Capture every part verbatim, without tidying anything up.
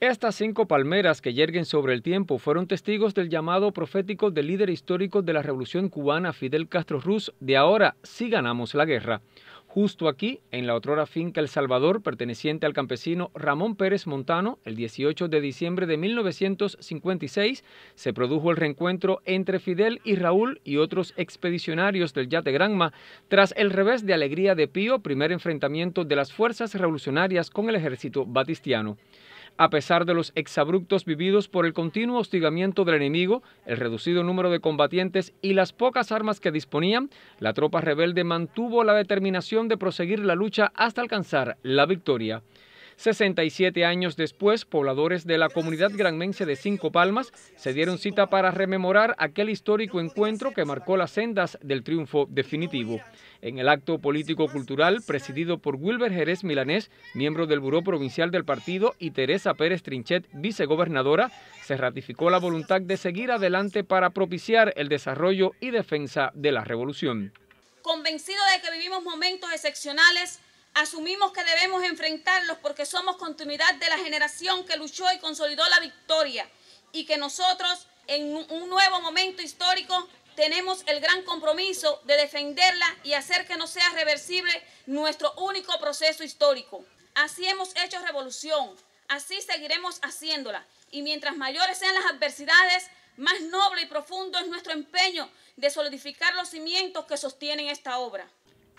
Estas cinco palmeras que yerguen sobre el tiempo fueron testigos del llamado profético del líder histórico de la Revolución Cubana, Fidel Castro Ruz, de ahora sí ganamos la guerra. Justo aquí, en la otrora finca El Salvador, perteneciente al campesino Ramón Pérez Montano, el dieciocho de diciembre de mil novecientos cincuenta y seis, se produjo el reencuentro entre Fidel y Raúl y otros expedicionarios del yate Granma tras el revés de Alegría de Pío, primer enfrentamiento de las fuerzas revolucionarias con el ejército batistiano. A pesar de los exabruptos vividos por el continuo hostigamiento del enemigo, el reducido número de combatientes y las pocas armas que disponían, la tropa rebelde mantuvo la determinación de proseguir la lucha hasta alcanzar la victoria. sesenta y siete años después, pobladores de la comunidad granmense de Cinco Palmas se dieron cita para rememorar aquel histórico encuentro que marcó las sendas del triunfo definitivo. En el acto político-cultural, presidido por Wilber Jerez Milanés, miembro del Buró Provincial del Partido, y Teresa Pérez Trinchet, vicegobernadora, se ratificó la voluntad de seguir adelante para propiciar el desarrollo y defensa de la revolución. Convencido de que vivimos momentos excepcionales, asumimos que debemos enfrentarlos porque somos continuidad de la generación que luchó y consolidó la victoria y que nosotros en un nuevo momento histórico tenemos el gran compromiso de defenderla y hacer que no sea reversible nuestro único proceso histórico. Así hemos hecho revolución, así seguiremos haciéndola y mientras mayores sean las adversidades, más noble y profundo es nuestro empeño de solidificar los cimientos que sostienen esta obra.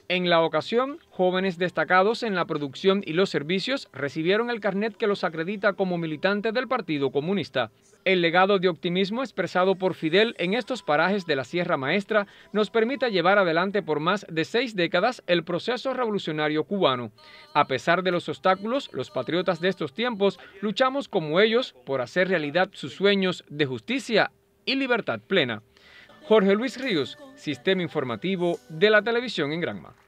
En la ocasión, jóvenes destacados en la producción y los servicios recibieron el carnet que los acredita como militantes del Partido Comunista. El legado de optimismo expresado por Fidel en estos parajes de la Sierra Maestra nos permite llevar adelante por más de seis décadas el proceso revolucionario cubano. A pesar de los obstáculos, los patriotas de estos tiempos luchamos como ellos por hacer realidad sus sueños de justicia y libertad plena. Jorge Luis Ríos, Sistema Informativo de la Televisión en Granma.